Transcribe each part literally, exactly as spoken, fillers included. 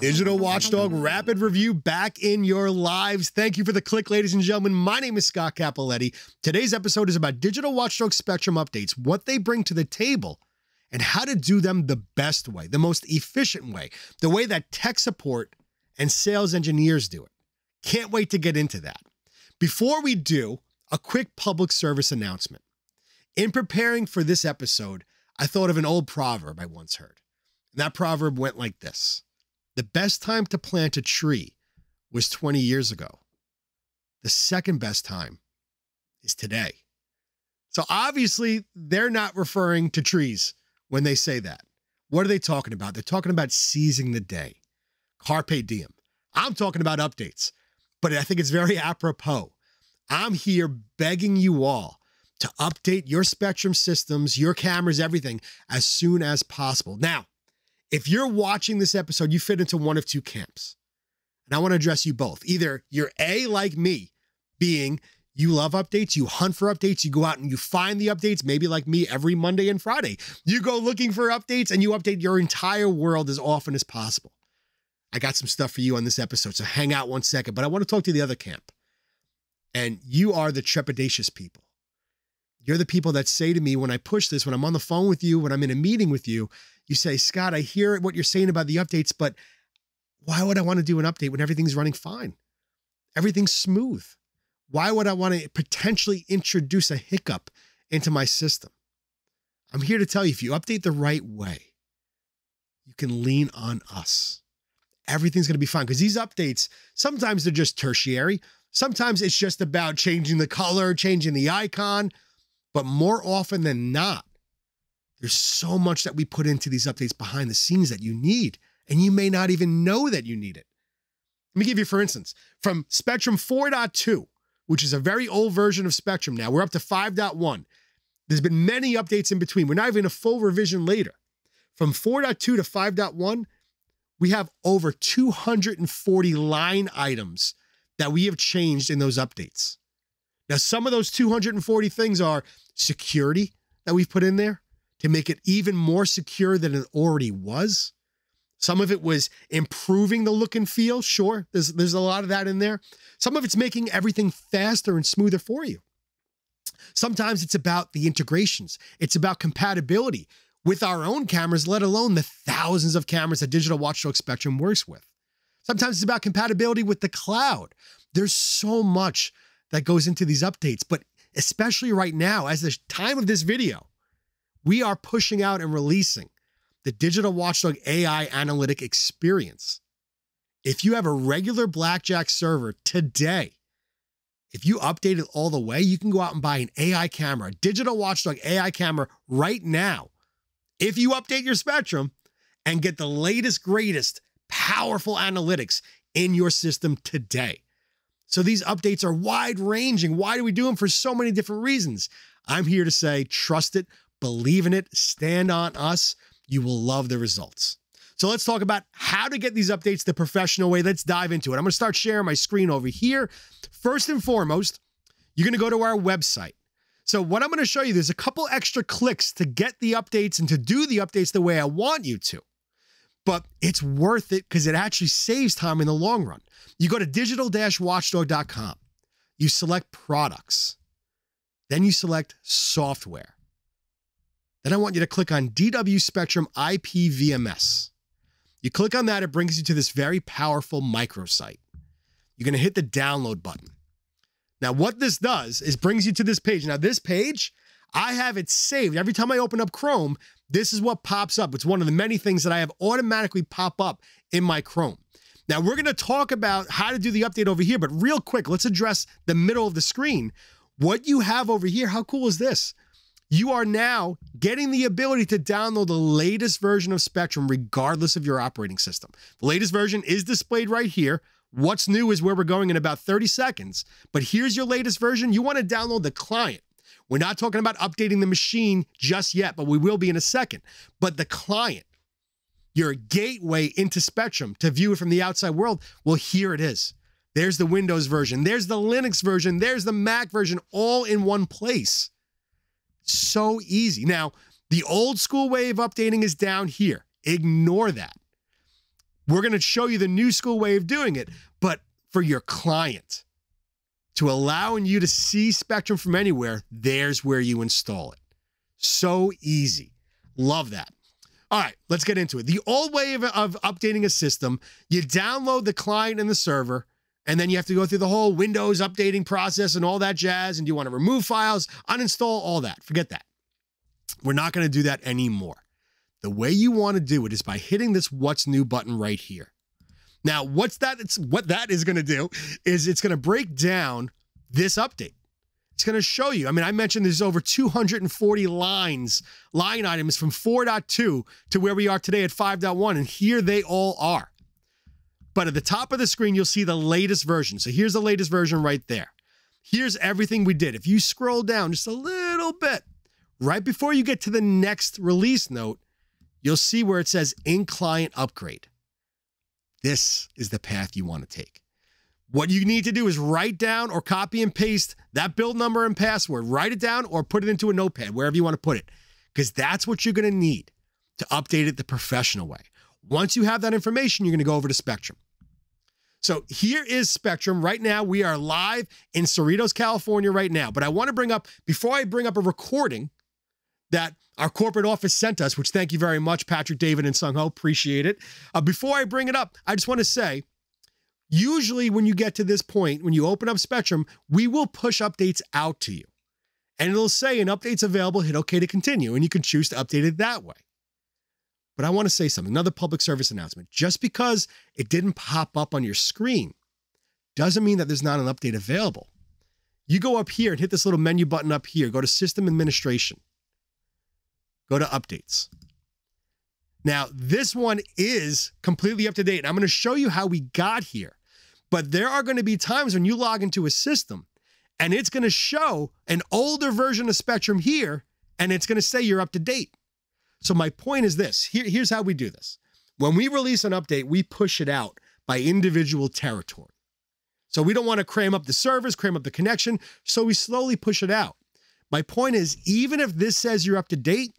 Digital Watchdog Rapid Review back in your lives. Thank you for the click, ladies and gentlemen. My name is Scott Cappelletti. Today's episode is about Digital Watchdog Spectrum updates, what they bring to the table, and how to do them the best way, the most efficient way, the way that tech support and sales engineers do it. Can't wait to get into that. Before we do, a quick public service announcement. In preparing for this episode, I thought of an old proverb I once heard. And that proverb went like this. The best time to plant a tree was twenty years ago. The second best time is today. So obviously they're not referring to trees when they say that. What are they talking about? They're talking about seizing the day. Carpe diem. I'm talking about updates, but I think it's very apropos. I'm here begging you all to update your Spectrum systems, your cameras, everything as soon as possible. Now, if you're watching this episode, you fit into one of two camps. And I want to address you both. Either you're A, like me, being you love updates, you hunt for updates, you go out and you find the updates, maybe like me every Monday and Friday. You go looking for updates and you update your entire world as often as possible. I got some stuff for you on this episode, so hang out one second. But I want to talk to the other camp. And you are the trepidatious people. You're the people that say to me when I push this, when I'm on the phone with you, when I'm in a meeting with you, you say, Scott, I hear what you're saying about the updates, but why would I want to do an update when everything's running fine? Everything's smooth. Why would I want to potentially introduce a hiccup into my system? I'm here to tell you, if you update the right way, you can lean on us. Everything's going to be fine because these updates, sometimes they're just tertiary. Sometimes it's just about changing the color, changing the icon, but more often than not, there's so much that we put into these updates behind the scenes that you need, and you may not even know that you need it. Let me give you, for instance, from Spectrum four point two, which is a very old version of Spectrum now, we're up to five point one. There's been many updates in between. We're not even a full revision later. From four point two to five point one, we have over two hundred forty line items that we have changed in those updates. Now, some of those two hundred forty things are security that we've put in there to make it even more secure than it already was. Some of it was improving the look and feel. Sure, there's, there's a lot of that in there. Some of it's making everything faster and smoother for you. Sometimes it's about the integrations. It's about compatibility with our own cameras, let alone the thousands of cameras that Digital Watchdog Spectrum works with. Sometimes it's about compatibility with the cloud. There's so much that goes into these updates, but especially right now, as the time of this video, we are pushing out and releasing the Digital Watchdog A I Analytic Experience. If you have a regular Blackjack server today, if you update it all the way, you can go out and buy an A I camera, a Digital Watchdog A I camera right now. If you update your Spectrum and get the latest, greatest, powerful analytics in your system today. So these updates are wide-ranging. Why do we do them? For so many different reasons. I'm here to say, trust it. Believe in it, stand on us. You will love the results. So let's talk about how to get these updates the professional way. Let's dive into it. I'm going to start sharing my screen over here. First and foremost, you're going to go to our website. So what I'm going to show you, there's a couple extra clicks to get the updates and to do the updates the way I want you to. But it's worth it because it actually saves time in the long run. You go to digital watchdog dot com. You select products. Then you select software. Then I want you to click on D W Spectrum I P V M S. You click on that, it brings you to this very powerful microsite. You're going to hit the download button. Now, what this does is brings you to this page. Now, this page, I have it saved. Every time I open up Chrome, this is what pops up. It's one of the many things that I have automatically pop up in my Chrome. Now, we're going to talk about how to do the update over here, but real quick, let's address the middle of the screen. What you have over here, how cool is this? You are now getting the ability to download the latest version of Spectrum regardless of your operating system. The latest version is displayed right here. What's new is where we're going in about thirty seconds. But here's your latest version. You want to download the client. We're not talking about updating the machine just yet, but we will be in a second. But the client, your gateway into Spectrum to view it from the outside world, well, here it is. There's the Windows version. There's the Linux version. There's the Mac version all in one place. so easy. Now, the old school way of updating is down here. Ignore that. We're going to show you the new school way of doing it, but for your client, to allowing you to see Spectrum from anywhere, there's where you install it. So easy. Love that. All right, let's get into it. The old way of, of updating a system, you download the client and the server, and then you have to go through the whole Windows updating process and all that jazz, and you want to remove files, uninstall, all that. Forget that. We're not going to do that anymore. The way you want to do it is by hitting this What's New button right here. Now, what's that? It's, what that is going to do is it's going to break down this update. It's going to show you. I mean, I mentioned there's over two hundred forty lines, line items from four point two to where we are today at five point one, and here they all are. But at the top of the screen, you'll see the latest version. So here's the latest version right there. Here's everything we did. If you scroll down just a little bit, right before you get to the next release note, you'll see where it says in-client upgrade. This is the path you want to take. What you need to do is write down or copy and paste that build number and password. Write it down or put it into a notepad, wherever you want to put it, because that's what you're going to need to update it the professional way. Once you have that information, you're going to go over to Spectrum. So here is Spectrum. Right now, we are live in Cerritos, California right now. But I want to bring up, before I bring up a recording that our corporate office sent us, which thank you very much, Patrick, David, and Sung Ho. Appreciate it. Uh, before I bring it up, I just want to say, usually when you get to this point, when you open up Spectrum, we will push updates out to you. And it'll say an update's available, hit OK to continue, and you can choose to update it that way. But I want to say something, another public service announcement. Just because it didn't pop up on your screen doesn't mean that there's not an update available. You go up here and hit this little menu button up here, go to System Administration. Go to Updates. Now, this one is completely up to date. And I'm going to show you how we got here. But there are going to be times when you log into a system and it's going to show an older version of Spectrum here, and it's going to say you're up to date. So my point is this. Here, here's how we do this. When we release an update, we push it out by individual territory. So we don't want to cram up the servers, cram up the connection. So we slowly push it out. My point is, even if this says you're up to date,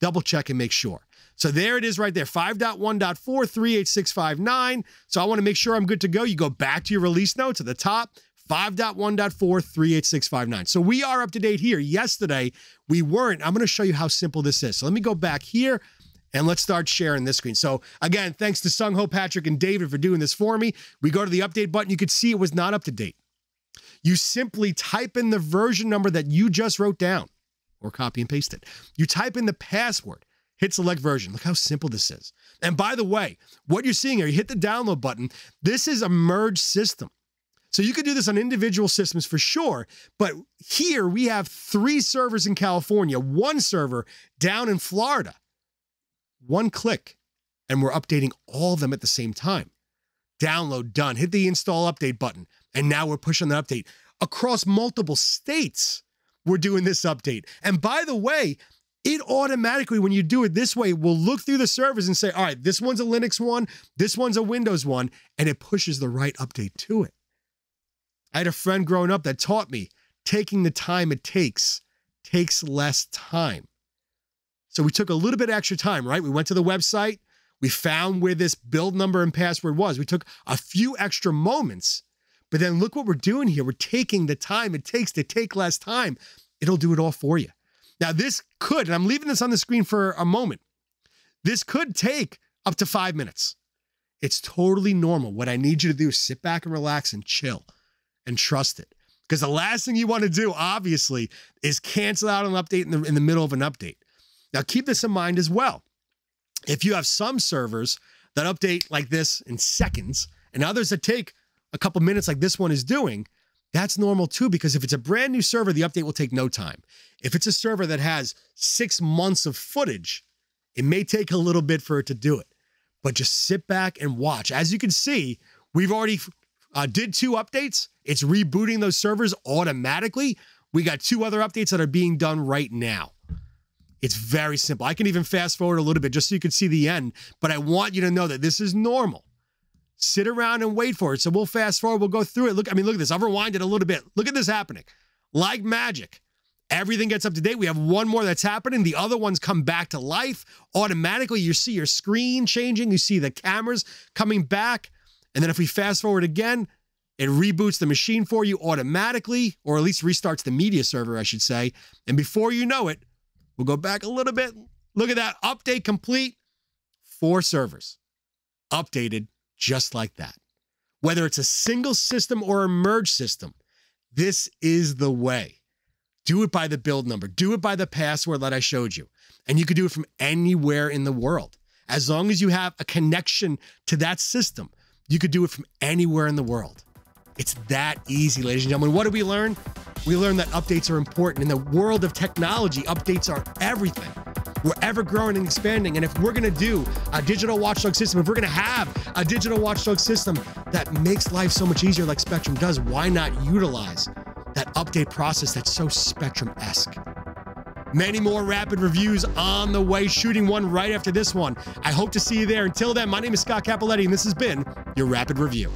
double check and make sure. So there it is right there, five point one point four three eight six five nine. So I want to make sure I'm good to go. You go back to your release notes at the top, five point one point four three eight six five nine. So we are up to date here. Yesterday, we weren't. I'm going to show you how simple this is. So let me go back here and let's start sharing this screen. So again, thanks to Sung Ho, Patrick, and David for doing this for me. We go to the update button. You could see it was not up to date. You simply type in the version number that you just wrote down, or copy and paste it. You type in the password, hit select version. Look how simple this is. And by the way, what you're seeing here, you hit the download button. This is a merged system. So you could do this on individual systems for sure, but here we have three servers in California, one server down in Florida. One click, and we're updating all of them at the same time. Download done, hit the install update button, and now we're pushing the update across multiple states. We're doing this update. And by the way, it automatically, when you do it this way, will look through the servers and say, all right, this one's a Linux one, this one's a Windows one, and it pushes the right update to it. I had a friend growing up that taught me taking the time it takes takes less time. So we took a little bit extra time, right? We went to the website. We found where this build number and password was. We took a few extra moments. But then look what we're doing here. We're taking the time it takes to take less time. It'll do it all for you. Now this could, and I'm leaving this on the screen for a moment, this could take up to five minutes. It's totally normal. What I need you to do is sit back and relax and chill and trust it. Because the last thing you want to do, obviously, is cancel out an update in the, in the middle of an update. Now keep this in mind as well. If you have some servers that update like this in seconds and others that take a couple minutes like this one is doing, that's normal too, because if it's a brand new server, the update will take no time. If it's a server that has six months of footage, it may take a little bit for it to do it, but just sit back and watch. As you can see, we've already uh, did two updates. It's rebooting those servers automatically. We got two other updates that are being done right now. It's very simple. I can even fast forward a little bit just so you can see the end, but I want you to know that this is normal. Sit around and wait for it. So we'll fast forward. We'll go through it. Look, I mean, look at this. I've rewinded a little bit. Look at this happening. Like magic. Everything gets up to date. We have one more that's happening. The other ones come back to life automatically. You see your screen changing. You see the cameras coming back. And then if we fast forward again, it reboots the machine for you automatically, or at least restarts the media server, I should say. And before you know it, we'll go back a little bit. Look at that. Update complete. Four servers updated just like that. Whether it's a single system or a merge system, this is the way. Do it by the build number. Do it by the password that I showed you. And you could do it from anywhere in the world. As long as you have a connection to that system, you could do it from anywhere in the world. It's that easy, ladies and gentlemen. What did we learn? We learned that updates are important. In the world of technology, updates are everything. We're ever growing and expanding. And if we're gonna do a digital watchdog system, if we're gonna have a digital watchdog system that makes life so much easier like Spectrum does, why not utilize that update process that's so Spectrum-esque? Many more rapid reviews on the way, shooting one right after this one. I hope to see you there. Until then, my name is Scott Cappelletti, and this has been your Rapid Review.